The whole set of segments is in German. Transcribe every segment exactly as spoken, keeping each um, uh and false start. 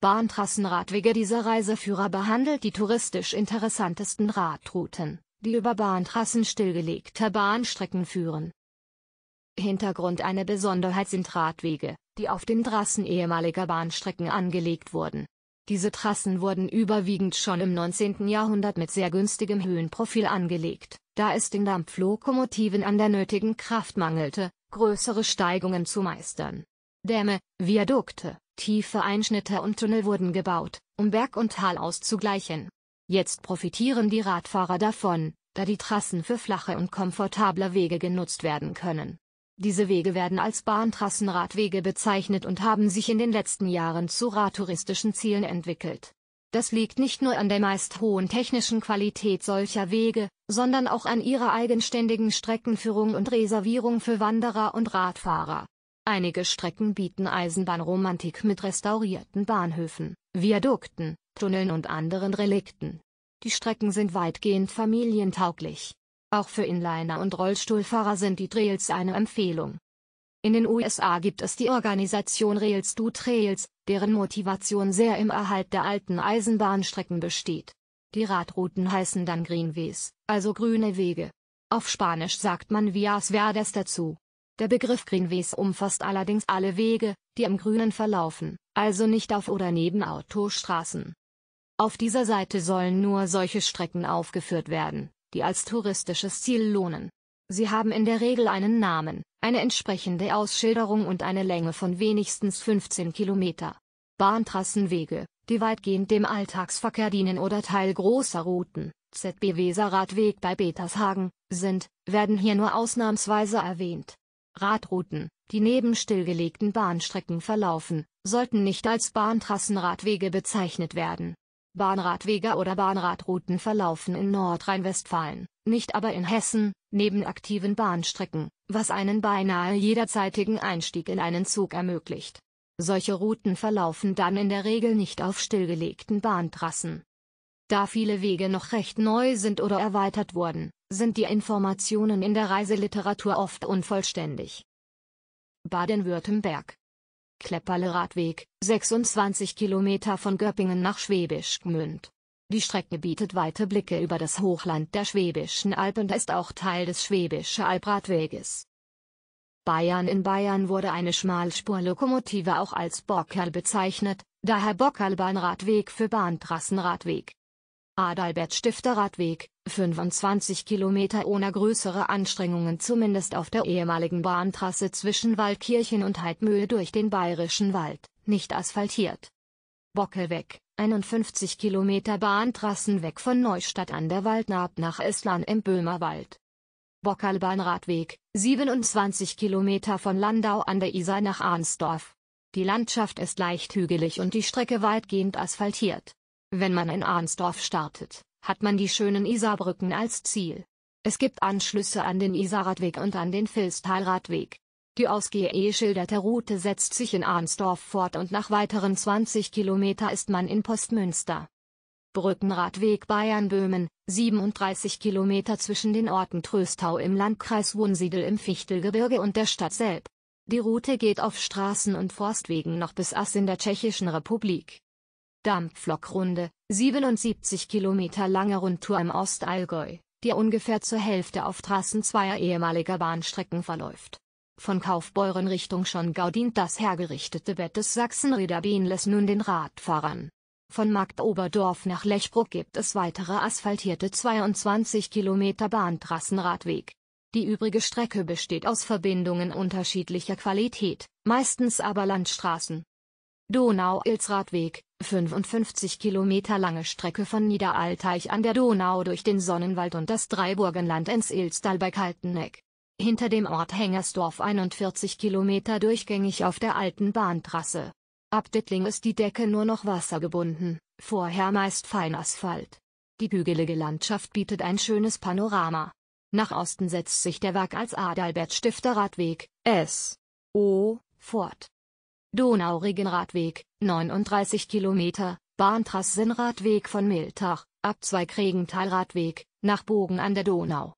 Bahntrassenradwege. Dieser Reiseführer behandelt die touristisch interessantesten Radrouten, die über Bahntrassen stillgelegter Bahnstrecken führen. Hintergrund: Eine Besonderheit sind Radwege, die auf den Trassen ehemaliger Bahnstrecken angelegt wurden. Diese Trassen wurden überwiegend schon im neunzehnten Jahrhundert mit sehr günstigem Höhenprofil angelegt, da es den Dampflokomotiven an der nötigen Kraft mangelte, größere Steigungen zu meistern. Dämme, Viadukte, tiefe Einschnitte und Tunnel wurden gebaut, um Berg und Tal auszugleichen. Jetzt profitieren die Radfahrer davon, da die Trassen für flache und komfortable Wege genutzt werden können. Diese Wege werden als Bahntrassenradwege bezeichnet und haben sich in den letzten Jahren zu radtouristischen Zielen entwickelt. Das liegt nicht nur an der meist hohen technischen Qualität solcher Wege, sondern auch an ihrer eigenständigen Streckenführung und Reservierung für Wanderer und Radfahrer. Einige Strecken bieten Eisenbahnromantik mit restaurierten Bahnhöfen, Viadukten, Tunneln und anderen Relikten. Die Strecken sind weitgehend familientauglich. Auch für Inliner und Rollstuhlfahrer sind die Trails eine Empfehlung. In den U S A gibt es die Organisation Rails to Trails, deren Motivation sehr im Erhalt der alten Eisenbahnstrecken besteht. Die Radrouten heißen dann Greenways, also grüne Wege. Auf Spanisch sagt man Vías Verdes dazu. Der Begriff Greenways umfasst allerdings alle Wege, die im Grünen verlaufen, also nicht auf oder neben Autostraßen. Auf dieser Seite sollen nur solche Strecken aufgeführt werden, die als touristisches Ziel lohnen. Sie haben in der Regel einen Namen, eine entsprechende Ausschilderung und eine Länge von wenigstens fünfzehn Kilometer. Bahntrassenwege, die weitgehend dem Alltagsverkehr dienen oder Teil großer Routen, Z B Weserradweg bei Betershagen, sind, werden hier nur ausnahmsweise erwähnt. Radrouten, die neben stillgelegten Bahnstrecken verlaufen, sollten nicht als Bahntrassenradwege bezeichnet werden. Bahnradwege oder Bahnradrouten verlaufen in Nordrhein-Westfalen, nicht aber in Hessen, neben aktiven Bahnstrecken, was einen beinahe jederzeitigen Einstieg in einen Zug ermöglicht. Solche Routen verlaufen dann in der Regel nicht auf stillgelegten Bahntrassen. Da viele Wege noch recht neu sind oder erweitert wurden, sind die Informationen in der Reiseliteratur oft unvollständig. Baden-Württemberg. Klepperle-Radweg, sechsundzwanzig Kilometer von Göppingen nach Schwäbisch Gmünd. Die Strecke bietet weite Blicke über das Hochland der Schwäbischen Alb und ist auch Teil des Schwäbische Albradweges. Bayern. In Bayern wurde eine Schmalspurlokomotive auch als Bockerl bezeichnet, daher Bockerlbahnradweg für Bahntrassenradweg. Adalbert-Stifter-Radweg, fünfundzwanzig Kilometer ohne größere Anstrengungen, zumindest auf der ehemaligen Bahntrasse zwischen Waldkirchen und Heidmühl durch den Bayerischen Wald, nicht asphaltiert. Bockelweg, einundfünfzig Kilometer Bahntrassenweg von Neustadt an der Waldnaab nach Eslan im Böhmerwald. Bockerlbahnradweg, siebenundzwanzig Kilometer von Landau an der Isar nach Arnsdorf. Die Landschaft ist leicht hügelig und die Strecke weitgehend asphaltiert. Wenn man in Arnsdorf startet, hat man die schönen Isarbrücken als Ziel. Es gibt Anschlüsse an den Isarradweg und an den Vilstalradweg. Die ausgeschilderte Route setzt sich in Arnsdorf fort und nach weiteren zwanzig Kilometer ist man in Postmünster. Brückenradweg Bayern-Böhmen, siebenunddreißig Kilometer zwischen den Orten Tröstau im Landkreis Wunsiedel im Fichtelgebirge und der Stadt Selb. Die Route geht auf Straßen und Forstwegen noch bis Ass in der Tschechischen Republik. Dampflokrunde, siebenundsiebzig Kilometer lange Rundtour im Ostallgäu, die ungefähr zur Hälfte auf Trassen zweier ehemaliger Bahnstrecken verläuft. Von Kaufbeuren Richtung Schongau dient das hergerichtete Bett des Sachsenrieder Bienles nun den Radfahrern. Von Marktoberdorf nach Lechbruck gibt es weitere asphaltierte zweiundzwanzig Kilometer Bahntrassenradweg. Die übrige Strecke besteht aus Verbindungen unterschiedlicher Qualität, meistens aber Landstraßen. Donau-Ilz-Radweg, fünfundfünfzig Kilometer lange Strecke von Niederaltaich an der Donau durch den Sonnenwald und das Dreiburgenland ins Ilztal bei Kalteneck. Hinter dem Ort Hengersdorf einundvierzig Kilometer durchgängig auf der alten Bahntrasse. Ab Dittling ist die Decke nur noch wassergebunden, vorher meist Feinasphalt. Die hügelige Landschaft bietet ein schönes Panorama. Nach Osten setzt sich der Weg als Adalbert-Stifter-Radweg, S O, fort. Donau-Regen-Radweg, neununddreißig Kilometer, Bahntrassenradweg von Miltach, Abzweig Regental-Radweg, nach Bogen an der Donau.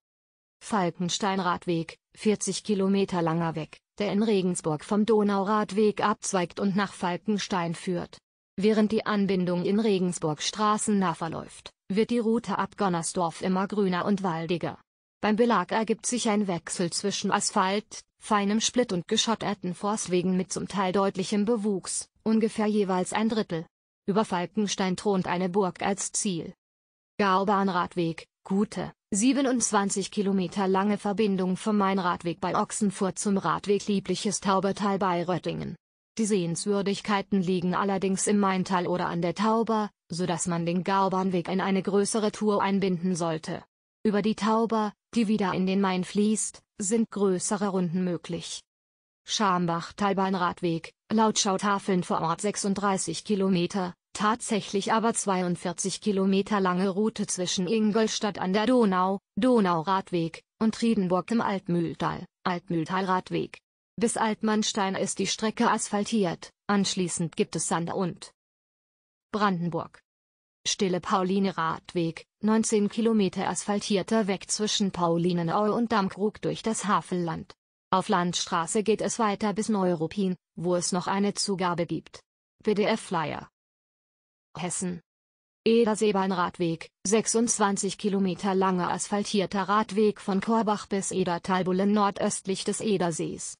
Falkenstein-Radweg, vierzig Kilometer langer Weg, der in Regensburg vom Donauradweg abzweigt und nach Falkenstein führt. Während die Anbindung in Regensburg straßennah verläuft, wird die Route ab Gonnersdorf immer grüner und waldiger. Beim Belag ergibt sich ein Wechsel zwischen Asphalt, feinem Splitt und geschotterten Forstwegen mit zum Teil deutlichem Bewuchs, ungefähr jeweils ein Drittel. Über Falkenstein thront eine Burg als Ziel. Gaubahnradweg, gute, siebenundzwanzig Kilometer lange Verbindung vom Mainradweg bei Ochsenfurt zum Radweg Liebliches Taubertal bei Röttingen. Die Sehenswürdigkeiten liegen allerdings im Maintal oder an der Tauber, sodass man den Gaubahnweg in eine größere Tour einbinden sollte. Über die Tauber, die wieder in den Main fließt, sind größere Runden möglich. Schambach-Talbahnradweg, laut Schautafeln vor Ort sechsunddreißig Kilometer, tatsächlich aber zweiundvierzig Kilometer lange Route zwischen Ingolstadt an der Donau, Donauradweg, und Triedenburg im Altmühltal, Altmühltalradweg. Bis Altmannstein ist die Strecke asphaltiert, anschließend gibt es Sand und Brandenburg. Stille-Pauline-Radweg, neunzehn Kilometer asphaltierter Weg zwischen Paulinenau und Damkrug durch das Havelland. Auf Landstraße geht es weiter bis Neuruppin, wo es noch eine Zugabe gibt. P D F-Flyer. Hessen. Eder-Seebahnradweg, sechsundzwanzig Kilometer langer asphaltierter Radweg von Korbach bis Eder-Talbullen nordöstlich des Edersees.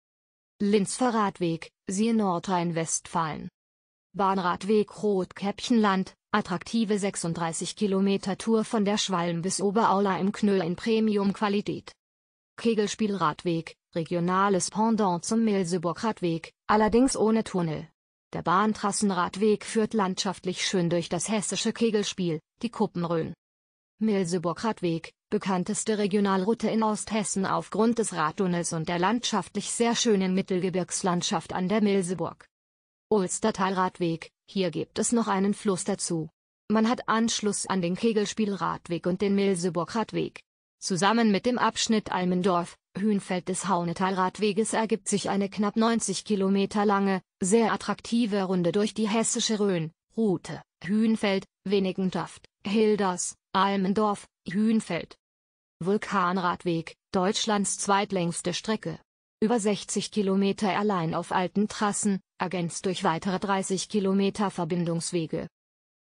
Linzer Radweg, siehe Nordrhein-Westfalen. Bahnradweg Rotkäppchenland, attraktive sechsunddreißig Kilometer Tour von der Schwalm bis Oberaula im Knöll in Premium-Qualität. Kegelspielradweg, regionales Pendant zum Milseburg-Radweg, allerdings ohne Tunnel. Der Bahntrassenradweg führt landschaftlich schön durch das hessische Kegelspiel, die Kuppenrhön. Milseburg-Radweg, bekannteste Regionalroute in Osthessen aufgrund des Radtunnels und der landschaftlich sehr schönen Mittelgebirgslandschaft an der Milseburg. Ulstertalradweg, hier gibt es noch einen Fluss dazu. Man hat Anschluss an den Kegelspielradweg und den Milseburg-Radweg. Zusammen mit dem Abschnitt Almendorf, Hünfeld des Haunetalradweges ergibt sich eine knapp neunzig Kilometer lange, sehr attraktive Runde durch die hessische Rhön, Route, Hünfeld, Wenigenschaft, Hilders, Almendorf, Hünfeld. Vulkanradweg, Deutschlands zweitlängste Strecke. Über sechzig Kilometer allein auf alten Trassen, ergänzt durch weitere dreißig Kilometer Verbindungswege.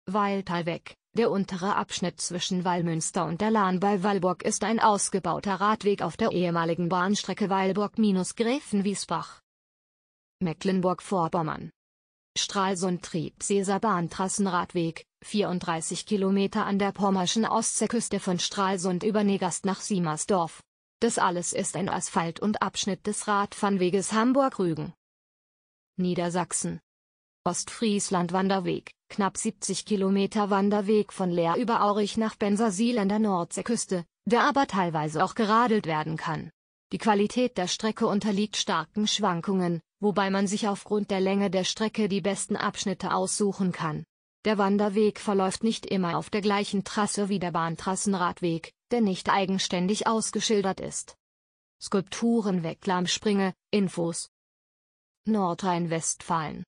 Weiltalweg, der untere Abschnitt zwischen Wallmünster und der Lahn bei Weilburg ist ein ausgebauter Radweg auf der ehemaligen Bahnstrecke Weilburg-Gräfenwiesbach. Mecklenburg-Vorpommern. Stralsund-Triebseser Bahntrassenradweg, vierunddreißig Kilometer an der pommerschen Ostseeküste von Stralsund über Negast nach Siemersdorf. Das alles ist ein Asphalt- und Abschnitt des Radfahrweges Hamburg-Rügen. Niedersachsen. Ostfriesland-Wanderweg, knapp siebzig Kilometer Wanderweg von Leer über Aurich nach Bensersiel an der Nordseeküste, der aber teilweise auch geradelt werden kann. Die Qualität der Strecke unterliegt starken Schwankungen, wobei man sich aufgrund der Länge der Strecke die besten Abschnitte aussuchen kann. Der Wanderweg verläuft nicht immer auf der gleichen Trasse wie der Bahntrassenradweg, der nicht eigenständig ausgeschildert ist. Skulpturenweglammspringe, Infos. Nordrhein-Westfalen.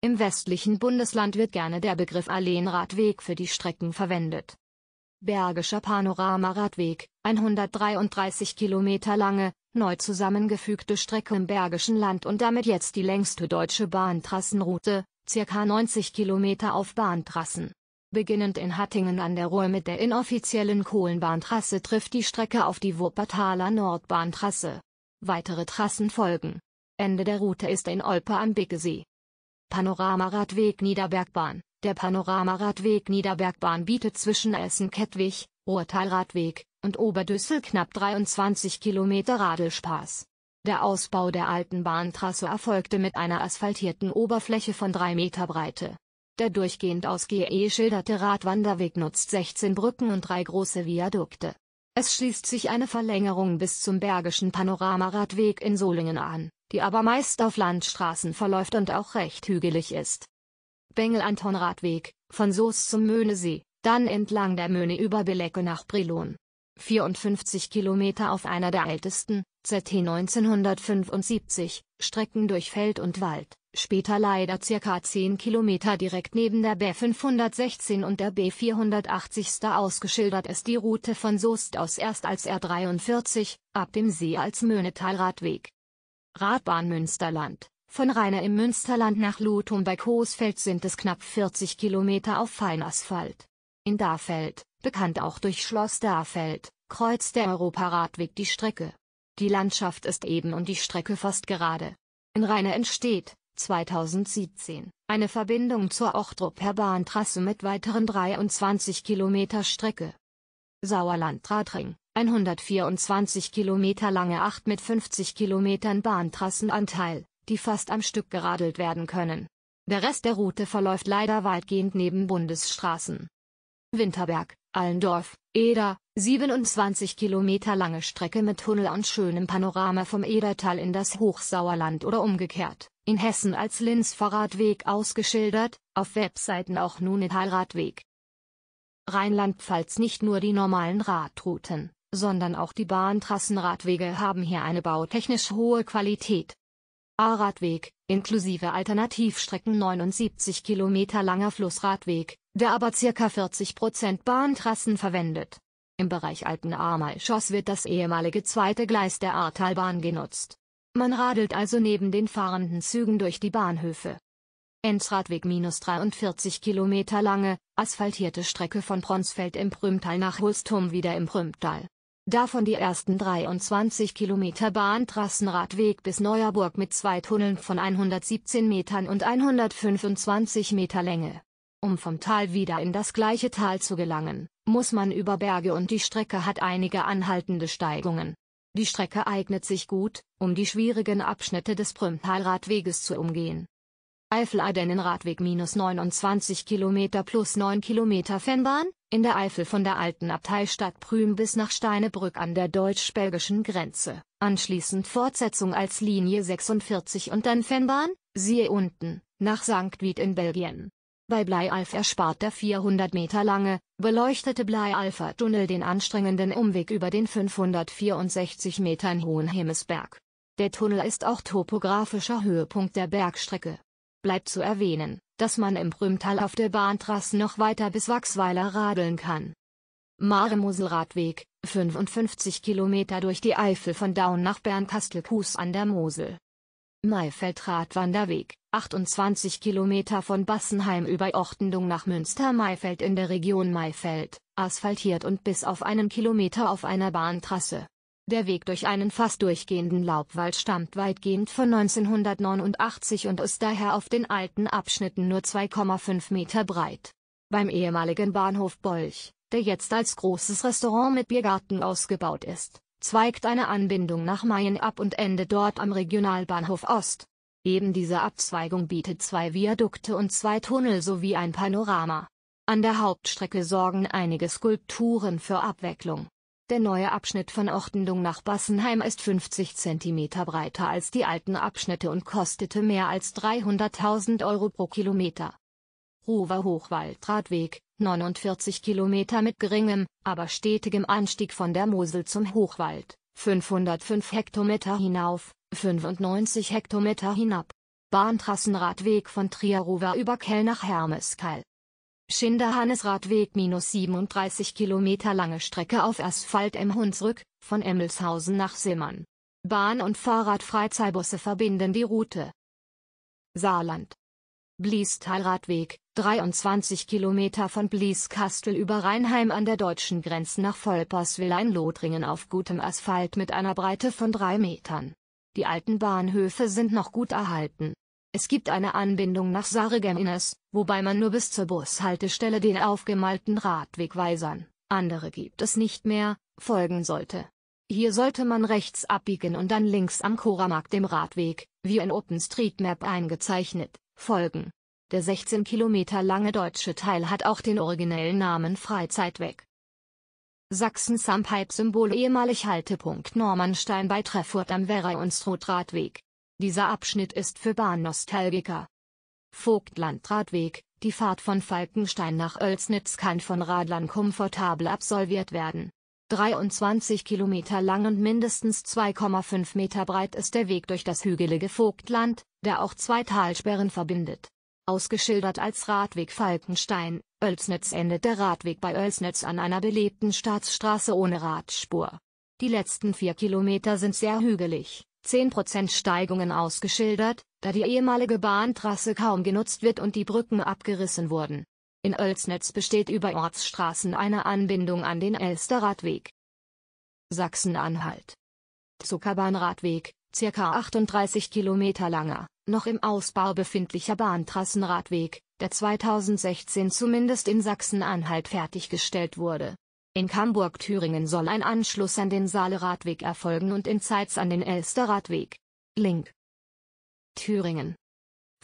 Im westlichen Bundesland wird gerne der Begriff Alleenradweg für die Strecken verwendet. Bergischer Panoramaradweg, hundertdreiunddreißig Kilometer lange, neu zusammengefügte Strecke im Bergischen Land und damit jetzt die längste deutsche Bahntrassenroute, circa neunzig Kilometer auf Bahntrassen. Beginnend in Hattingen an der Ruhr mit der inoffiziellen Kohlenbahntrasse trifft die Strecke auf die Wuppertaler Nordbahntrasse. Weitere Trassen folgen. Ende der Route ist in Olpe am Biggesee. Panoramaradweg Niederbergbahn. Der Panoramaradweg Niederbergbahn bietet zwischen Essen-Kettwig, Ruhrtalradweg und Oberdüssel knapp dreiundzwanzig Kilometer Radelspaß. Der Ausbau der alten Bahntrasse erfolgte mit einer asphaltierten Oberfläche von drei Meter Breite. Der durchgehend aus G E schilderte Radwanderweg nutzt sechzehn Brücken und drei große Viadukte. Es schließt sich eine Verlängerung bis zum Bergischen Panoramaradweg in Solingen an, die aber meist auf Landstraßen verläuft und auch recht hügelig ist. Bengel-Anton-Radweg, von Soest zum Möhnesee, dann entlang der Möhne über Belecke nach Brilon. vierundfünfzig Kilometer auf einer der ältesten, Z T neunzehnhundertfünfundsiebzig, Strecken durch Feld und Wald. Später leider circa zehn Kilometer direkt neben der B fünfhundertsechzehn und der B vierhundertachtzig ausgeschildert ist die Route von Soest aus erst als R dreiundvierzig, ab dem See als Möhnetalradweg. Radbahn Münsterland, Von Rainer im Münsterland nach Luthum bei Coesfeld sind es knapp vierzig Kilometer auf Feinasphalt. In Dahfeld, bekannt auch durch Schloss Dahfeld, kreuzt der Europaradweg die Strecke. Die Landschaft ist eben und die Strecke fast gerade. In Rainer entsteht, zweitausendsiebzehn, eine Verbindung zur Ochtrupper Bahntrasse mit weiteren dreiundzwanzig Kilometer Strecke. Sauerland-Radring, hundertvierundzwanzig Kilometer lange acht mit fünfzig Kilometern Bahntrassenanteil, die fast am Stück geradelt werden können. Der Rest der Route verläuft leider weitgehend neben Bundesstraßen. Winterberg, Allendorf, Eder, siebenundzwanzig Kilometer lange Strecke mit Tunnel und schönem Panorama vom Edertal in das Hochsauerland oder umgekehrt, in Hessen als Linzvorradweg ausgeschildert, auf Webseiten auch Nunetalradweg. Rheinland-Pfalz: Nicht nur die normalen Radrouten, sondern auch die Bahntrassenradwege haben hier eine bautechnisch hohe Qualität. A-Radweg, inklusive Alternativstrecken, neunundsiebzig Kilometer langer Flussradweg, der aber ca. vierzig Prozent Bahntrassen verwendet. Im Bereich Alten-Amalschoss wird das ehemalige zweite Gleis der Ahrtalbahn genutzt. Man radelt also neben den fahrenden Zügen durch die Bahnhöfe. Enzradweg: dreiundvierzig Kilometer lange, asphaltierte Strecke von Bronsfeld im Prümtal nach Hustum wieder im Prümtal. Davon die ersten dreiundzwanzig Kilometer Bahntrassenradweg bis Neuerburg mit zwei Tunneln von hundertsiebzehn Metern und hundertfünfundzwanzig Meter Länge. Um vom Tal wieder in das gleiche Tal zu gelangen, muss man über Berge, und die Strecke hat einige anhaltende Steigungen. Die Strecke eignet sich gut, um die schwierigen Abschnitte des Prümtalradweges zu umgehen. Eifel-Ardennen-Radweg: neunundzwanzig Kilometer plus neun Kilometer Fernbahn, in der Eifel von der alten Abteistadt Prüm bis nach Steinebrück an der deutsch-belgischen Grenze, anschließend Fortsetzung als Linie sechsundvierzig und dann Fernbahn, siehe unten, nach Sankt Vith in Belgien. Bei Bleialf erspart der vierhundert Meter lange, beleuchtete Bleialfer Tunnel den anstrengenden Umweg über den fünfhundertvierundsechzig Metern hohen Himmelsberg. Der Tunnel ist auch topografischer Höhepunkt der Bergstrecke. Bleibt zu erwähnen, dass man im Prümtal auf der Bahntrasse noch weiter bis Wachsweiler radeln kann. Mare-Mosel-Radweg, fünfundfünfzig Kilometer durch die Eifel von Daun nach Bernkastel-Kues an der Mosel. Maifeld-Radwanderweg, achtundzwanzig Kilometer von Bassenheim über Ochtendung nach Münster-Maifeld in der Region Maifeld, asphaltiert und bis auf einen Kilometer auf einer Bahntrasse. Der Weg durch einen fast durchgehenden Laubwald stammt weitgehend von neunzehnhundertneunundachtzig und ist daher auf den alten Abschnitten nur zwei Komma fünf Meter breit. Beim ehemaligen Bahnhof Bolch, der jetzt als großes Restaurant mit Biergarten ausgebaut ist, zweigt eine Anbindung nach Mayen ab und endet dort am Regionalbahnhof Ost. Eben diese Abzweigung bietet zwei Viadukte und zwei Tunnel sowie ein Panorama. An der Hauptstrecke sorgen einige Skulpturen für Abwechslung. Der neue Abschnitt von Ochtendung nach Bassenheim ist fünfzig Zentimeter breiter als die alten Abschnitte und kostete mehr als dreihunderttausend Euro pro Kilometer. Ruwer Hochwaldradweg, neunundvierzig Kilometer mit geringem, aber stetigem Anstieg von der Mosel zum Hochwald, fünfhundertfünf Hektometer hinauf, fünfundneunzig Hektometer hinab. Bahntrassenradweg von Trier-Ruwer über Kell nach Hermeskeil. Schinderhannes-Radweg: siebenunddreißig Kilometer lange Strecke auf Asphalt im Hunsrück, von Emmelshausen nach Simmern. Bahn- und Fahrradfreizeitbusse verbinden die Route. Saarland. Bliestalradweg, dreiundzwanzig Kilometer von Blieskastel über Rheinheim an der deutschen Grenze nach Volperswil in Lothringen auf gutem Asphalt mit einer Breite von drei Metern. Die alten Bahnhöfe sind noch gut erhalten. Es gibt eine Anbindung nach Sarregeminnes, wobei man nur bis zur Bushaltestelle den aufgemalten Radwegweisern, andere gibt es nicht mehr, folgen sollte. Hier sollte man rechts abbiegen und dann links am Choramarkt dem Radweg, wie in OpenStreetMap eingezeichnet, folgen. Der sechzehn Kilometer lange deutsche Teil hat auch den originellen Namen Freizeitweg. Sachsen-Sampipe-Symbol: ehemalig Haltepunkt Normannstein bei Treffurt am Werra-Unstrut-Radweg. Dieser Abschnitt ist für Bahnnostalgiker. Vogtlandradweg: die Fahrt von Falkenstein nach Oelsnitz kann von Radlern komfortabel absolviert werden. dreiundzwanzig Kilometer lang und mindestens zwei Komma fünf Meter breit ist der Weg durch das hügelige Vogtland, der auch zwei Talsperren verbindet. Ausgeschildert als Radweg Falkenstein, Oelsnitz endet der Radweg bei Oelsnitz an einer belebten Staatsstraße ohne Radspur. Die letzten vier Kilometer sind sehr hügelig, zehn Prozent Steigungen ausgeschildert, da die ehemalige Bahntrasse kaum genutzt wird und die Brücken abgerissen wurden. In Oelsnitz besteht über Ortsstraßen eine Anbindung an den Elsterradweg. Sachsen-Anhalt. Zuckerbahnradweg, circa achtunddreißig Kilometer langer, noch im Ausbau befindlicher Bahntrassenradweg, der zweitausendsechzehn zumindest in Sachsen-Anhalt fertiggestellt wurde. In Hamburg-Thüringen soll ein Anschluss an den Saale-Radweg erfolgen und in Zeitz an den Elsterradweg. Link. Thüringen.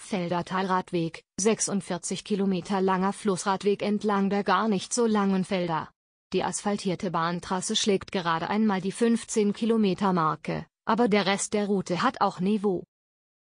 Feldertalradweg, sechsundvierzig Kilometer langer Flussradweg entlang der gar nicht so langen Felder. Die asphaltierte Bahntrasse schlägt gerade einmal die fünfzehn Kilometer Marke, aber der Rest der Route hat auch Niveau.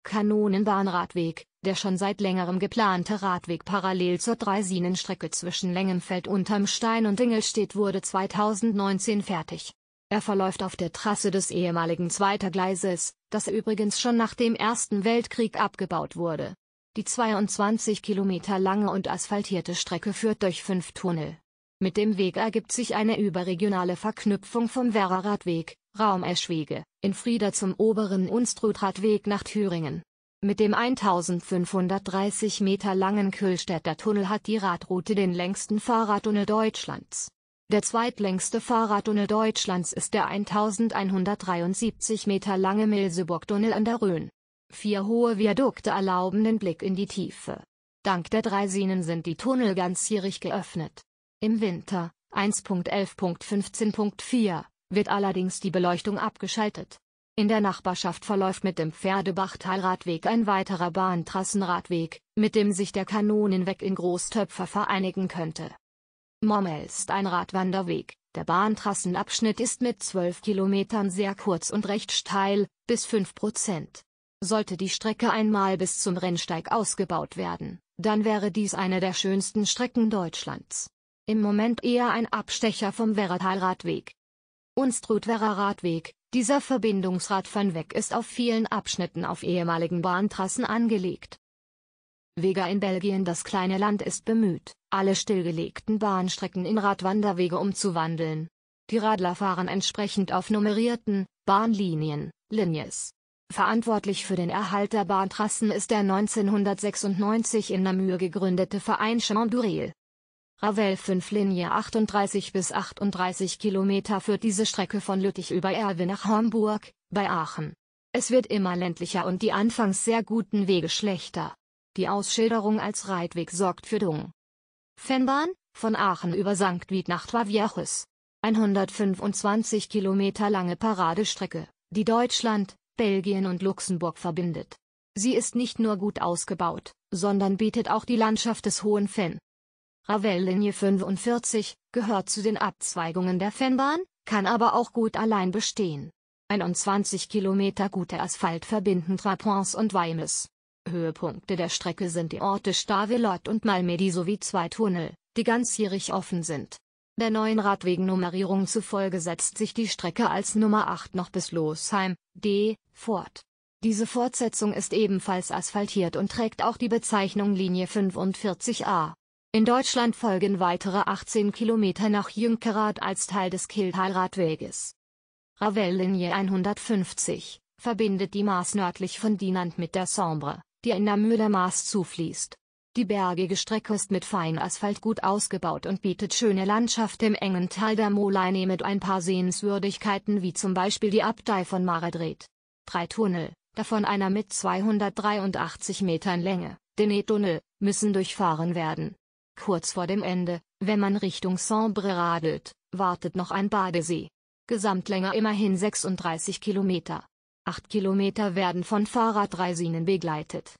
Kanonenbahnradweg, der schon seit längerem geplante Radweg parallel zur Dreisinenstrecke zwischen Lengenfeld unterm Stein und Ingolstadt wurde zweitausendneunzehn fertig. Er verläuft auf der Trasse des ehemaligen Zweitergleises, das übrigens schon nach dem Ersten Weltkrieg abgebaut wurde. Die zweiundzwanzig Kilometer lange und asphaltierte Strecke führt durch fünf Tunnel. Mit dem Weg ergibt sich eine überregionale Verknüpfung vom Werra-Radweg, Raum-Eschwege, in Frieda zum oberen Unstrut-Radweg nach Thüringen. Mit dem eintausendfünfhundertdreißig Meter langen Kühlstädter Tunnel hat die Radroute den längsten Fahrradtunnel Deutschlands. Der zweitlängste Fahrradtunnel Deutschlands ist der eintausendeinhundertdreiundsiebzig Meter lange Milseburg-Tunnel an der Rhön. Vier hohe Viadukte erlauben den Blick in die Tiefe. Dank der Draisinen sind die Tunnel ganzjährig geöffnet. Im Winter, erster elfter fünfzehn vier, wird allerdings die Beleuchtung abgeschaltet. In der Nachbarschaft verläuft mit dem Pferdebachtalradweg ein weiterer Bahntrassenradweg, mit dem sich der Kanonenweg in Großtöpfer vereinigen könnte. Mommel ist ein Radwanderweg, der Bahntrassenabschnitt ist mit zwölf Kilometern sehr kurz und recht steil, bis fünf Prozent. Sollte die Strecke einmal bis zum Rennsteig ausgebaut werden, dann wäre dies eine der schönsten Strecken Deutschlands. Im Moment eher ein Abstecher vom Werratalradweg. Unstrut-Werra-Radweg, dieser Verbindungsradfernweg ist auf vielen Abschnitten auf ehemaligen Bahntrassen angelegt. Vega in Belgien. Das kleine Land ist bemüht, alle stillgelegten Bahnstrecken in Radwanderwege umzuwandeln. Die Radler fahren entsprechend auf nummerierten Bahnlinien, Linies. Verantwortlich für den Erhalt der Bahntrassen ist der neunzehnhundertsechsundneunzig in Namur gegründete Verein Chemin du Rail. Ravel fünf Linie achtunddreißig bis achtunddreißig Kilometer führt diese Strecke von Lüttich über Erwe nach Homburg, bei Aachen. Es wird immer ländlicher und die anfangs sehr guten Wege schlechter. Die Ausschilderung als Reitweg sorgt für Dung. Fennbahn, von Aachen über Sankt Vith nach Trois Vieches. hundertfünfundzwanzig Kilometer lange Paradestrecke, die Deutschland, Belgien und Luxemburg verbindet. Sie ist nicht nur gut ausgebaut, sondern bietet auch die Landschaft des Hohen Fenn. Ravel-Linie fünfundvierzig, gehört zu den Abzweigungen der Fennbahn, kann aber auch gut allein bestehen. einundzwanzig Kilometer guter Asphalt verbinden Trapons und Weimes. Höhepunkte der Strecke sind die Orte Stavelot und Malmedy sowie zwei Tunnel, die ganzjährig offen sind. Der neuen Radwegennummerierung zufolge setzt sich die Strecke als Nummer acht noch bis Losheim, D, fort. Diese Fortsetzung ist ebenfalls asphaltiert und trägt auch die Bezeichnung Linie fünfundvierzig a. In Deutschland folgen weitere achtzehn Kilometer nach Jünkerath als Teil des Kylltal-Radweges. Ravel-Linie hundertfünfzig, verbindet die Maas nördlich von Dinant mit der Sambre, die in Namur der Maas zufließt. Die bergige Strecke ist mit Feinasphalt gut ausgebaut und bietet schöne Landschaft im engen Tal der Moleine mit ein paar Sehenswürdigkeiten wie zum Beispiel die Abtei von Maredret. Drei Tunnel, davon einer mit zweihundertdreiundachtzig Metern Länge, den E-Tunnel, müssen durchfahren werden. Kurz vor dem Ende, wenn man Richtung Sambre radelt, wartet noch ein Badesee. Gesamtlänge immerhin sechsunddreißig Kilometer. Acht Kilometer werden von Fahrraddraisinen begleitet.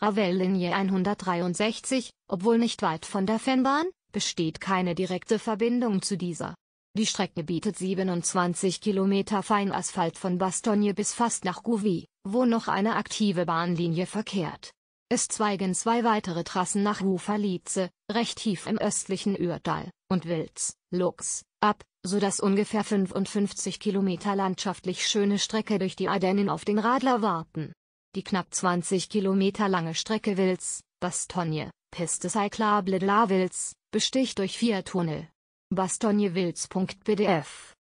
Ravel-Linie hundertdreiundsechzig, obwohl nicht weit von der Fennbahn, besteht keine direkte Verbindung zu dieser. Die Strecke bietet siebenundzwanzig Kilometer Feinasphalt von Bastogne bis fast nach Gouvy, wo noch eine aktive Bahnlinie verkehrt. Es zweigen zwei weitere Trassen nach Hufalice, recht tief im östlichen Ürtal, und Wilz, Lux, ab, sodass ungefähr fünfundfünfzig Kilometer landschaftlich schöne Strecke durch die Ardennen auf den Radler warten. Die knapp zwanzig Kilometer lange Strecke Wilz, Bastogne, Piste Cyclable de la Wilz, besticht durch vier Tunnel. Bastogne-Wilz.pdf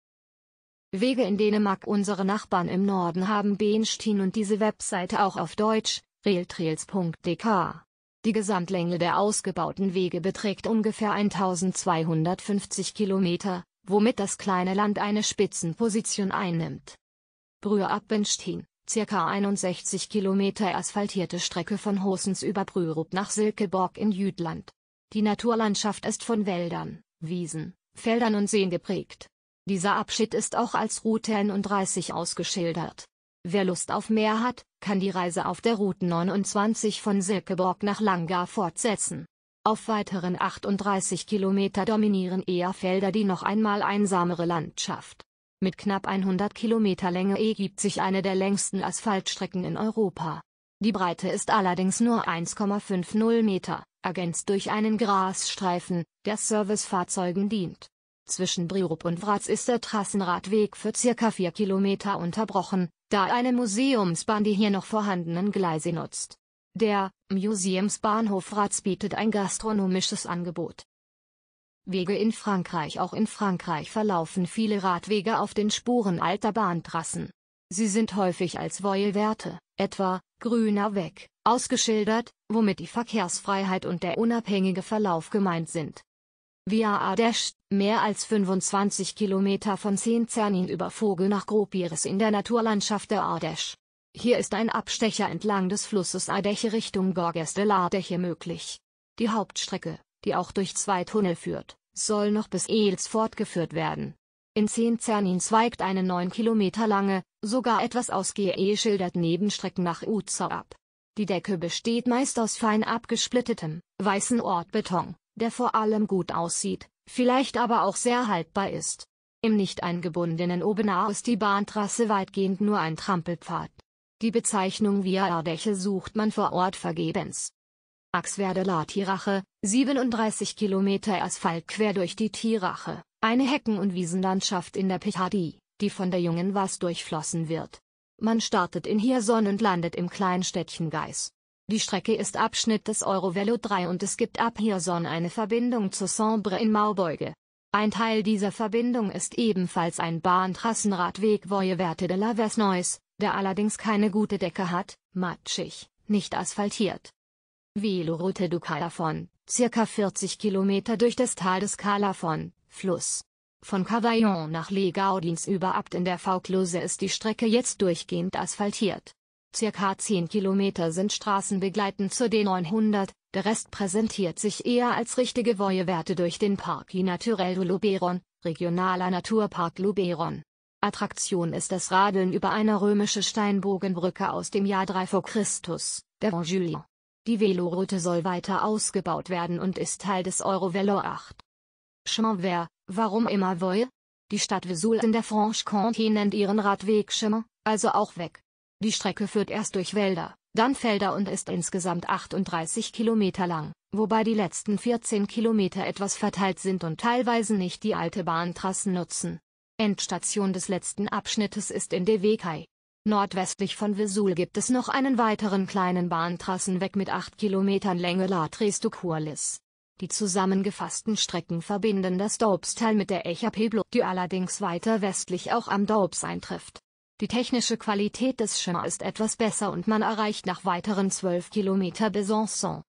Wege in Dänemark. Unsere Nachbarn im Norden haben Bahnstien und diese Webseite auch auf Deutsch, railtrails punkt d k. Die Gesamtlänge der ausgebauten Wege beträgt ungefähr eintausendzweihundertfünfzig Kilometer, womit das kleine Land eine Spitzenposition einnimmt. Brürup-Benstein, circa einundsechzig Kilometer asphaltierte Strecke von Horsens über Brürup nach Silkeborg in Jütland. Die Naturlandschaft ist von Wäldern, Wiesen, Feldern und Seen geprägt. Dieser Abschnitt ist auch als Route neununddreißig ausgeschildert. Wer Lust auf mehr hat, kann die Reise auf der Route neunundzwanzig von Silkeborg nach Langa fortsetzen. Auf weiteren achtunddreißig Kilometer dominieren eher Felder die noch einmal einsamere Landschaft. Mit knapp hundert Kilometer Länge ergibt sich eine der längsten Asphaltstrecken in Europa. Die Breite ist allerdings nur eins Komma fünfzig Meter, ergänzt durch einen Grasstreifen, der Servicefahrzeugen dient. Zwischen Brürup und Vratz ist der Trassenradweg für circa vier Kilometer unterbrochen, da eine Museumsbahn die hier noch vorhandenen Gleise nutzt. Der Museumsbahnhof Vratz bietet ein gastronomisches Angebot. Wege in Frankreich. Auch in Frankreich verlaufen viele Radwege auf den Spuren alter Bahntrassen. Sie sind häufig als Voiewerte, etwa grüner Weg, ausgeschildert, womit die Verkehrsfreiheit und der unabhängige Verlauf gemeint sind. Via Ardèche, mehr als fünfundzwanzig Kilometer von Saint-Cernin über Vogel nach Gropieres in der Naturlandschaft der Ardèche. Hier ist ein Abstecher entlang des Flusses Ardèche Richtung Gorges de l'Ardèche möglich. Die Hauptstrecke, die auch durch zwei Tunnel führt, soll noch bis Eels fortgeführt werden. In Saint-Cernin zweigt eine neun Kilometer lange, sogar etwas ausgeschilderte Nebenstrecken nach Uzau ab. Die Decke besteht meist aus fein abgesplittetem, weißen Ortbeton, der vor allem gut aussieht, vielleicht aber auch sehr haltbar ist. Im nicht eingebundenen Obenau ist die Bahntrasse weitgehend nur ein Trampelpfad. Die Bezeichnung Via Ardèche sucht man vor Ort vergebens. Axwerder-La-Tirache, siebenunddreißig Kilometer Asphalt quer durch die Tirache, eine Hecken- und Wiesenlandschaft in der Picardie, die von der jungen Was durchflossen wird. Man startet in Hirson und landet im Kleinstädtchen Geis. Die Strecke ist Abschnitt des Eurovelo drei und es gibt ab Hirson eine Verbindung zu Sambre in Maubeuge. Ein Teil dieser Verbindung ist ebenfalls ein Bahntrassenradweg Voiewerte de la Vesnois, der allerdings keine gute Decke hat, matschig, nicht asphaltiert. Veloroute du Calafon, circa vierzig Kilometer durch das Tal des Calafon, Fluss. Von Cavaillon nach Les Gaudins über Apt in der Vaucluse ist die Strecke jetzt durchgehend asphaltiert. Circa zehn Kilometer sind straßenbegleitend zur D neunhundert, der Rest präsentiert sich eher als richtige Voiewerte durch den Parque Naturel du Luberon, regionaler Naturpark Luberon. Attraktion ist das Radeln über eine römische Steinbogenbrücke aus dem Jahr drei vor Christus, der Vent Julien. Die Veloroute soll weiter ausgebaut werden und ist Teil des Eurovelo acht. Chemins. Warum immer Voie? Die Stadt Vesoul in der Franche-Comté nennt ihren Radweg Chemin, also auch Weg. Die Strecke führt erst durch Wälder, dann Felder und ist insgesamt achtunddreißig Kilometer lang, wobei die letzten vierzehn Kilometer etwas verteilt sind und teilweise nicht die alte Bahntrassen nutzen. Endstation des letzten Abschnittes ist in Dvekaj. Nordwestlich von Vesoul gibt es noch einen weiteren kleinen Bahntrassenweg mit acht Kilometern Länge La Tres du Courlis. Die zusammengefassten Strecken verbinden das Doubstal mit der Echappée, die allerdings weiter westlich auch am Doubs eintrifft. Die technische Qualität des Chemin ist etwas besser und man erreicht nach weiteren zwölf Kilometern Besançon.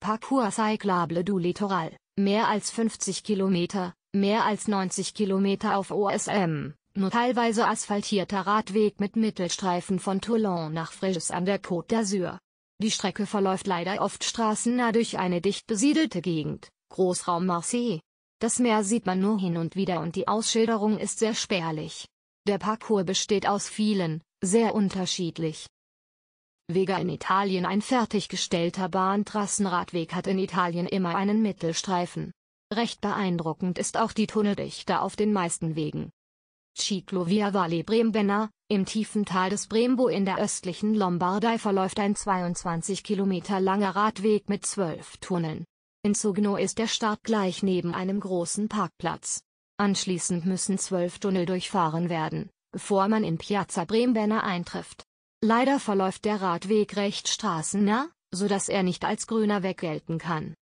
Parcours cyclable du Littoral, mehr als fünfzig Kilometer, mehr als neunzig Kilometer auf O S M. Nur teilweise asphaltierter Radweg mit Mittelstreifen von Toulon nach Fréjus an der Côte d'Azur. Die Strecke verläuft leider oft straßennah durch eine dicht besiedelte Gegend, Großraum Marseille. Das Meer sieht man nur hin und wieder und die Ausschilderung ist sehr spärlich. Der Parcours besteht aus vielen, sehr unterschiedlich. Wege in Italien. Ein fertiggestellter Bahntrassenradweg hat in Italien immer einen Mittelstreifen. Recht beeindruckend ist auch die Tunneldichte auf den meisten Wegen. Ciclovia Valle Brembena, im tiefen Tal des Brembo in der östlichen Lombardei verläuft ein zweiundzwanzig Kilometer langer Radweg mit zwölf Tunneln. In Sugno ist der Start gleich neben einem großen Parkplatz. Anschließend müssen zwölf Tunnel durchfahren werden, bevor man in Piazza Brembena eintrifft. Leider verläuft der Radweg recht straßennah, sodass er nicht als grüner Weg gelten kann.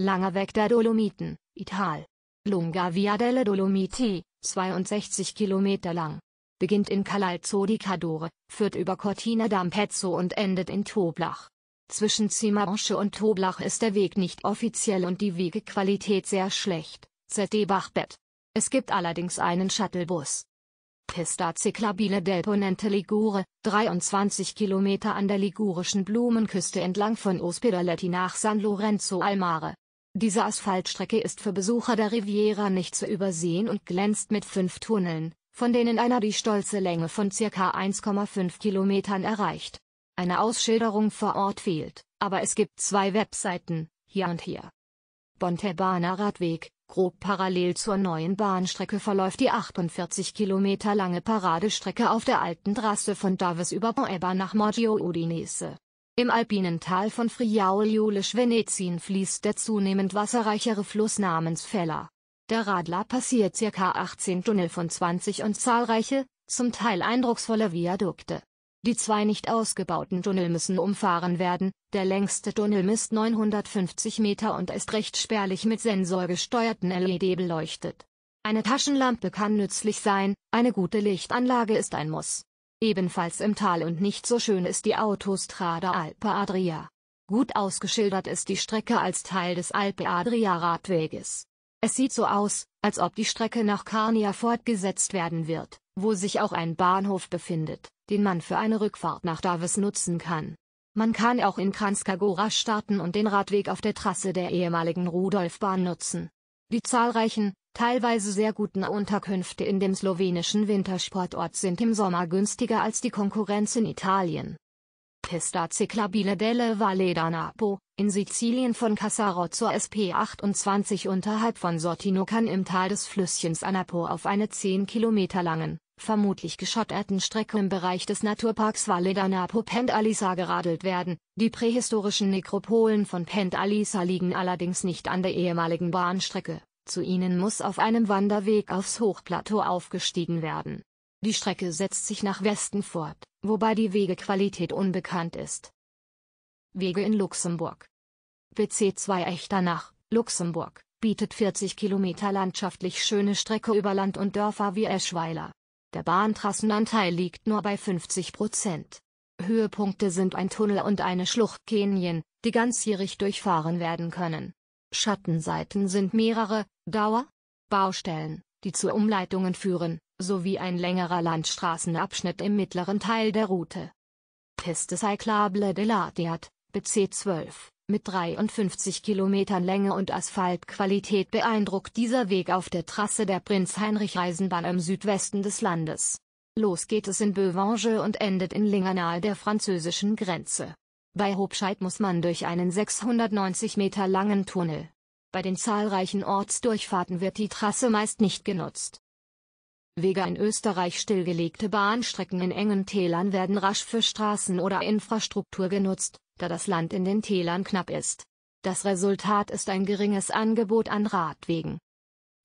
Langer Weg der Dolomiten, Ital. Lunga Via delle Dolomiti, zweiundsechzig Kilometer lang. Beginnt in Calalzo di Cadore, führt über Cortina d'Ampezzo und endet in Toblach. Zwischen Cimaroche und Toblach ist der Weg nicht offiziell und die Wegequalität sehr schlecht, Z D Bachbett. Es gibt allerdings einen Shuttlebus. Pista Ciclabile del Ponente Ligure, dreiundzwanzig Kilometer an der ligurischen Blumenküste entlang von Ospedaletti nach San Lorenzo al Mare. Diese Asphaltstrecke ist für Besucher der Riviera nicht zu übersehen und glänzt mit fünf Tunneln, von denen einer die stolze Länge von ca. eineinhalb Kilometern erreicht. Eine Ausschilderung vor Ort fehlt, aber es gibt zwei Webseiten, hier und hier. Bahntrassenradwege Radweg, grob parallel zur neuen Bahnstrecke verläuft die achtundvierzig Kilometer lange Paradestrecke auf der alten Trasse von Davis über Poeba nach Moggio Udinese. Im alpinen Tal von Friaul-Julisch-Venetien fließt der zunehmend wasserreichere Fluss namens Fella. Der Radler passiert ca. achtzehn Tunnel von zwanzig und zahlreiche, zum Teil eindrucksvolle Viadukte. Die zwei nicht ausgebauten Tunnel müssen umfahren werden, der längste Tunnel misst neunhundertfünfzig Meter und ist recht spärlich mit sensorgesteuerten L E D beleuchtet. Eine Taschenlampe kann nützlich sein, eine gute Lichtanlage ist ein Muss. Ebenfalls im Tal und nicht so schön ist die Autostrada Alpe Adria. Gut ausgeschildert ist die Strecke als Teil des Alpe Adria Radweges. Es sieht so aus, als ob die Strecke nach Carnia fortgesetzt werden wird, wo sich auch ein Bahnhof befindet, den man für eine Rückfahrt nach Davis nutzen kann. Man kann auch in Kranjskagora starten und den Radweg auf der Trasse der ehemaligen Rudolfbahn nutzen. Die zahlreichen, teilweise sehr guten Unterkünfte in dem slowenischen Wintersportort sind im Sommer günstiger als die Konkurrenz in Italien. Pista Ciclabile delle Valle d'Anapo, in Sizilien von Cassaro zur S P achtundzwanzig unterhalb von Sortino kann im Tal des Flüsschens Anapo auf eine zehn Kilometer langen, vermutlich geschotterten Strecke im Bereich des Naturparks Valle d'Anapo Pentalisa geradelt werden. Die prähistorischen Nekropolen von Pentalisa liegen allerdings nicht an der ehemaligen Bahnstrecke, zu ihnen muss auf einem Wanderweg aufs Hochplateau aufgestiegen werden. Die Strecke setzt sich nach Westen fort, wobei die Wegequalität unbekannt ist. Wege in Luxemburg. B C zwei Echternach, Luxemburg, bietet vierzig Kilometer landschaftlich schöne Strecke über Land und Dörfer wie Eschweiler. Der Bahntrassenanteil liegt nur bei fünfzig Prozent. Höhepunkte sind ein Tunnel und eine Schlucht Kenien, die ganzjährig durchfahren werden können. Schattenseiten sind mehrere Dauer Baustellen, die zu Umleitungen führen, sowie ein längerer Landstraßenabschnitt im mittleren Teil der Route. Piste Cyclable de l'Ardiat, B C zwölf, mit dreiundfünfzig Kilometern Länge und Asphaltqualität beeindruckt dieser Weg auf der Trasse der Prinz-Heinrich-Eisenbahn im Südwesten des Landes. Los geht es in Bevange und endet in Lingen nahe der französischen Grenze. Bei Hobscheid muss man durch einen sechshundertneunzig Meter langen Tunnel. Bei den zahlreichen Ortsdurchfahrten wird die Trasse meist nicht genutzt. Wege in Österreich. Stillgelegte Bahnstrecken in engen Tälern werden rasch für Straßen oder Infrastruktur genutzt, da das Land in den Tälern knapp ist. Das Resultat ist ein geringes Angebot an Radwegen.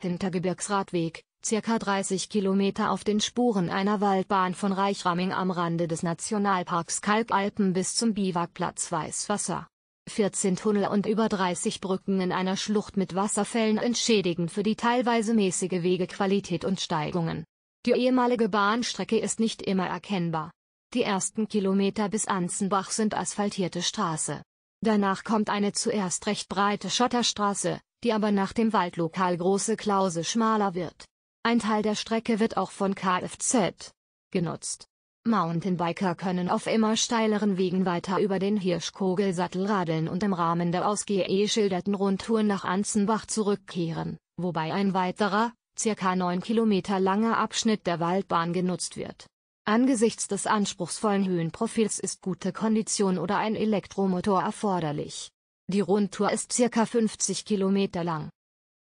Hintergebirgsradweg, circa dreißig Kilometer auf den Spuren einer Waldbahn von Reichramming am Rande des Nationalparks Kalkalpen bis zum Biwakplatz Weißwasser. vierzehn Tunnel und über dreißig Brücken in einer Schlucht mit Wasserfällen entschädigen für die teilweise mäßige Wegequalität und Steigungen. Die ehemalige Bahnstrecke ist nicht immer erkennbar. Die ersten Kilometer bis Anzenbach sind asphaltierte Straße. Danach kommt eine zuerst recht breite Schotterstraße, die aber nach dem Waldlokal Große Klause schmaler wird. Ein Teil der Strecke wird auch von Kfz genutzt. Mountainbiker können auf immer steileren Wegen weiter über den Hirschkogelsattel radeln und im Rahmen der ausgeschilderten Rundtour nach Anzenbach zurückkehren, wobei ein weiterer, circa neun Kilometer langer Abschnitt der Waldbahn genutzt wird. Angesichts des anspruchsvollen Höhenprofils ist gute Kondition oder ein Elektromotor erforderlich. Die Rundtour ist circa fünfzig Kilometer lang.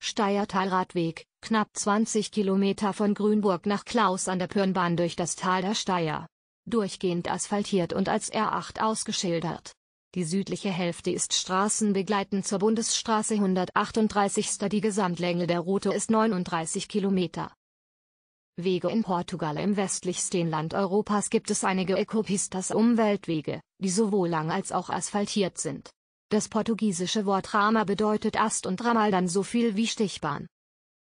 Steiertalradweg, knapp zwanzig Kilometer von Grünburg nach Klaus an der Pürnbahn durch das Tal der Steier. Durchgehend asphaltiert und als R acht ausgeschildert. Die südliche Hälfte ist straßenbegleitend zur Bundesstraße hundertachtunddreißig. Die Gesamtlänge der Route ist neununddreißig Kilometer. Wege in Portugal. Im westlichsten Land Europas gibt es einige Ecopistas Umweltwege, die sowohl lang als auch asphaltiert sind. Das portugiesische Wort Rama bedeutet Ast und Ramal dann so viel wie Stichbahn.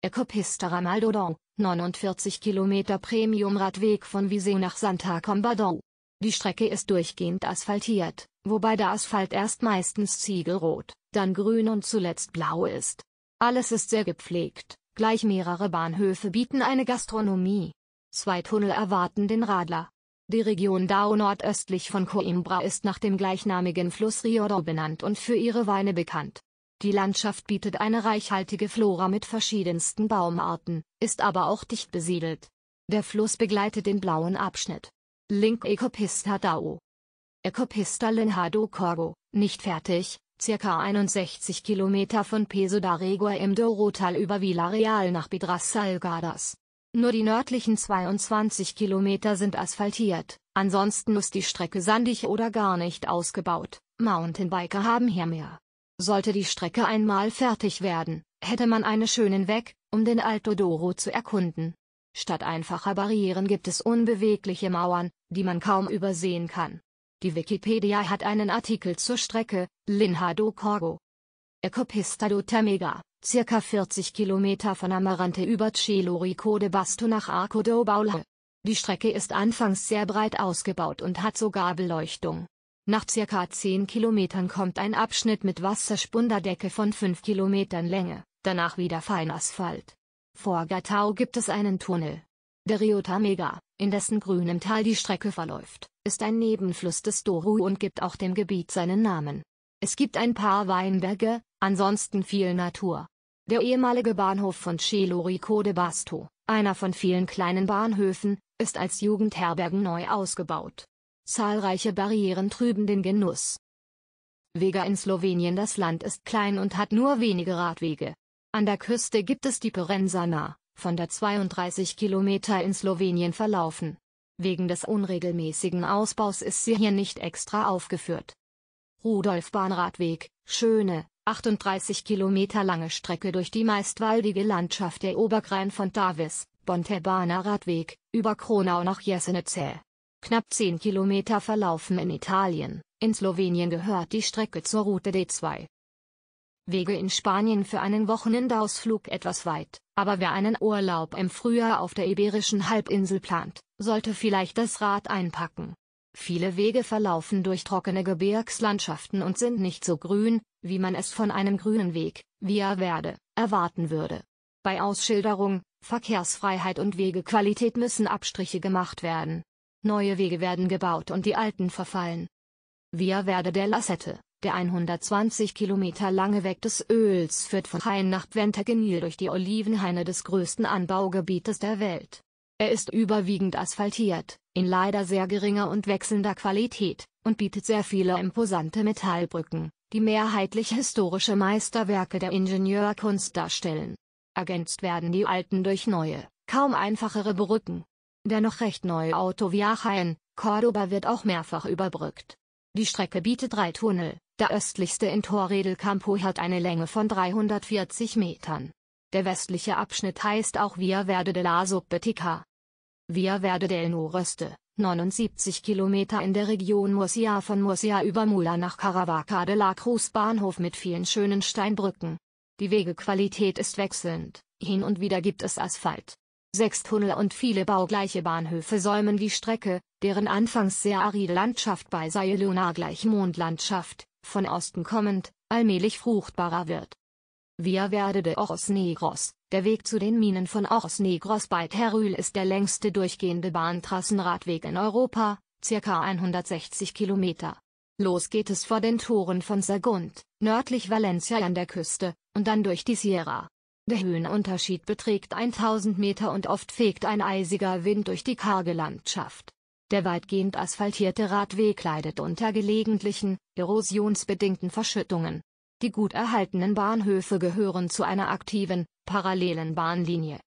Ecopisteramaldodon, neunundvierzig Kilometer Premium-Radweg von Visé nach Santa-Combadão. Die Strecke ist durchgehend asphaltiert, wobei der Asphalt erst meistens ziegelrot, dann grün und zuletzt blau ist. Alles ist sehr gepflegt, gleich mehrere Bahnhöfe bieten eine Gastronomie. Zwei Tunnel erwarten den Radler. Die Region Dão nordöstlich von Coimbra ist nach dem gleichnamigen Fluss Rio Douro benannt und für ihre Weine bekannt. Die Landschaft bietet eine reichhaltige Flora mit verschiedensten Baumarten, ist aber auch dicht besiedelt. Der Fluss begleitet den blauen Abschnitt. Link Ecopista Dão. Ecopista Linha do Corgo, nicht fertig, circa einundsechzig Kilometer von Peso da Régua im Douro-Tal über Vila Real nach Pedras Salgadas. Nur die nördlichen zweiundzwanzig Kilometer sind asphaltiert, ansonsten ist die Strecke sandig oder gar nicht ausgebaut, Mountainbiker haben hier mehr. Sollte die Strecke einmal fertig werden, hätte man einen schönen Weg, um den Alto Douro zu erkunden. Statt einfacher Barrieren gibt es unbewegliche Mauern, die man kaum übersehen kann. Die Wikipedia hat einen Artikel zur Strecke, Linha do Corgo. Ecopista do Tâmega, circa vierzig Kilometer von Amarante über Celorico de Basto nach Arco do Baule. Die Strecke ist anfangs sehr breit ausgebaut und hat sogar Beleuchtung. Nach circa zehn Kilometern kommt ein Abschnitt mit Wasserspunderdecke von fünf Kilometern Länge, danach wieder Feinasphalt. Vor Gatau gibt es einen Tunnel. Der Rio Tâmega, in dessen grünem Tal die Strecke verläuft, ist ein Nebenfluss des Douro und gibt auch dem Gebiet seinen Namen. Es gibt ein paar Weinberge, ansonsten viel Natur. Der ehemalige Bahnhof von Celorico de Basto, einer von vielen kleinen Bahnhöfen, ist als Jugendherbergen neu ausgebaut. Zahlreiche Barrieren trüben den Genuss. Wege in Slowenien. Das Land ist klein und hat nur wenige Radwege. An der Küste gibt es die Pirensana, von der zweiunddreißig Kilometer in Slowenien verlaufen. Wegen des unregelmäßigen Ausbaus ist sie hier nicht extra aufgeführt. Rudolf-Bahn-Radweg, schöne, achtunddreißig Kilometer lange Strecke durch die meistwaldige Landschaft der Obergrenn von Tavis, Bontebana Radweg, über Kronau nach Jesenice. Knapp zehn Kilometer verlaufen in Italien, in Slowenien gehört die Strecke zur Route D zwei. Wege in Spanien. Für einen Wochenendausflug etwas weit, aber wer einen Urlaub im Frühjahr auf der Iberischen Halbinsel plant, sollte vielleicht das Rad einpacken. Viele Wege verlaufen durch trockene Gebirgslandschaften und sind nicht so grün, wie man es von einem grünen Weg, Via Verde, erwarten würde. Bei Ausschilderung, Verkehrsfreiheit und Wegequalität müssen Abstriche gemacht werden. Neue Wege werden gebaut und die alten verfallen. Via Verde della Sette, der hundertzwanzig Kilometer lange Weg des Öls, führt von Hain nach Ventegenil durch die Olivenhaine des größten Anbaugebietes der Welt. Er ist überwiegend asphaltiert, in leider sehr geringer und wechselnder Qualität, und bietet sehr viele imposante Metallbrücken, die mehrheitlich historische Meisterwerke der Ingenieurkunst darstellen. Ergänzt werden die alten durch neue, kaum einfachere Brücken. Der noch recht neue Autovia Jaén, Córdoba wird auch mehrfach überbrückt. Die Strecke bietet drei Tunnel, der östlichste in Torre del Campo hat eine Länge von dreihundertvierzig Metern. Der westliche Abschnitt heißt auch Via Verde de la Subbetica. Via Verde del Noroeste, neunundsiebzig Kilometer in der Region Murcia von Murcia über Mula nach Caravaca de la Cruz, Bahnhof mit vielen schönen Steinbrücken. Die Wegequalität ist wechselnd, hin und wieder gibt es Asphalt. Sechs Tunnel und viele baugleiche Bahnhöfe säumen die Strecke, deren anfangs sehr aride Landschaft bei Sayuluna gleich Mondlandschaft, von Osten kommend, allmählich fruchtbarer wird. Via Verde de Ojos Negros, der Weg zu den Minen von Ojos Negros bei Teruel ist der längste durchgehende Bahntrassenradweg in Europa, circa hundertsechzig Kilometer. Los geht es vor den Toren von Sagunt, nördlich Valencia an der Küste, und dann durch die Sierra. Der Höhenunterschied beträgt tausend Meter und oft fegt ein eisiger Wind durch die karge Landschaft. Der weitgehend asphaltierte Radweg leidet unter gelegentlichen, erosionsbedingten Verschüttungen. Die gut erhaltenen Bahnhöfe gehören zu einer aktiven, parallelen Bahnlinie.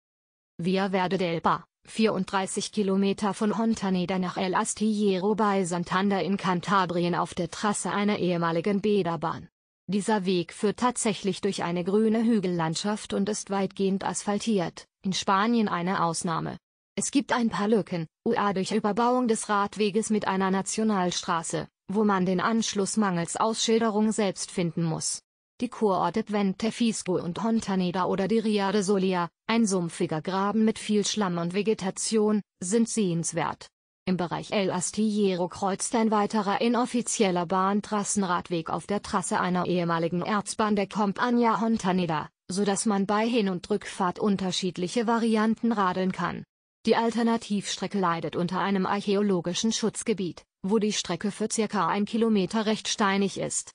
Via Verde del Ba, vierunddreißig Kilometer von Hontaneda nach El Astillero bei Santander in Kantabrien auf der Trasse einer ehemaligen Bäderbahn. Dieser Weg führt tatsächlich durch eine grüne Hügellandschaft und ist weitgehend asphaltiert, in Spanien eine Ausnahme. Es gibt ein paar Lücken, U A durch Überbauung des Radweges mit einer Nationalstraße, wo man den Anschluss mangels Ausschilderung selbst finden muss. Die Kurorte Ventefisco und Hontaneda oder die Ria de Solia, ein sumpfiger Graben mit viel Schlamm und Vegetation, sind sehenswert. Im Bereich El Astillero kreuzt ein weiterer inoffizieller Bahntrassenradweg auf der Trasse einer ehemaligen Erzbahn der Compañía Hontaneda, so dass man bei Hin- und Rückfahrt unterschiedliche Varianten radeln kann. Die Alternativstrecke leidet unter einem archäologischen Schutzgebiet, wo die Strecke für circa ein Kilometer recht steinig ist.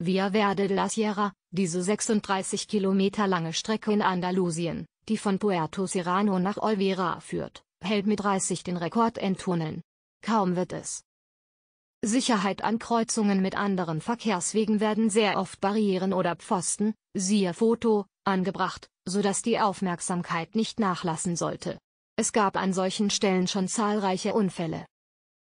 Via Verde de la Sierra, diese sechsunddreißig Kilometer lange Strecke in Andalusien, die von Puerto Serrano nach Olvera führt, hält mit dreißig den Rekord in Tunneln. Kaum wird es Sicherheit an Kreuzungen mit anderen Verkehrswegen werden sehr oft Barrieren oder Pfosten, siehe Foto, angebracht, sodass die Aufmerksamkeit nicht nachlassen sollte. Es gab an solchen Stellen schon zahlreiche Unfälle.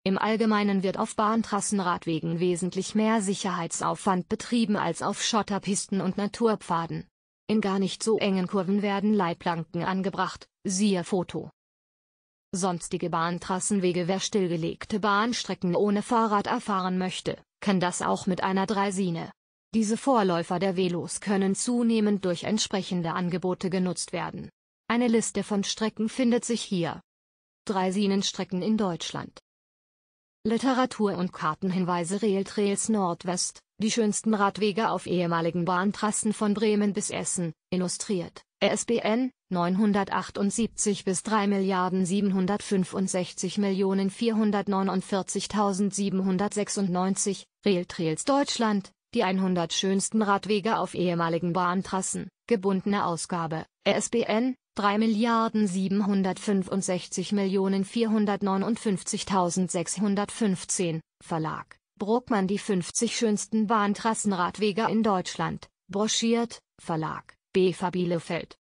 Im Allgemeinen wird auf Bahntrassenradwegen wesentlich mehr Sicherheitsaufwand betrieben als auf Schotterpisten und Naturpfaden. In gar nicht so engen Kurven werden Leitplanken angebracht, siehe Foto. Sonstige Bahntrassenwege: Wer stillgelegte Bahnstrecken ohne Fahrrad erfahren möchte, kann das auch mit einer Draisine. Diese Vorläufer der Velos können zunehmend durch entsprechende Angebote genutzt werden. Eine Liste von Strecken findet sich hier. Dreisinenstrecken in Deutschland. Literatur und Kartenhinweise: Railtrails Nordwest, die schönsten Radwege auf ehemaligen Bahntrassen von Bremen bis Essen, illustriert, R S B N neunhundertachtundsiebzig bis drei Milliarden siebenhundertfünfundsechzig Millionen vierhundertneunundvierzigtausendsiebenhundertsechsundneunzig, Railtrails Deutschland, die hundert schönsten Radwege auf ehemaligen Bahntrassen, gebundene Ausgabe, R S B N drei Milliarden siebenhundertfünfundsechzig Millionen vierhundertneunundfünfzigtausendsechshundertfünfzehn, Verlag, Bruckmann. Die fünfzig schönsten Bahntrassenradwege in Deutschland, broschiert, Verlag, B V Bielefeld.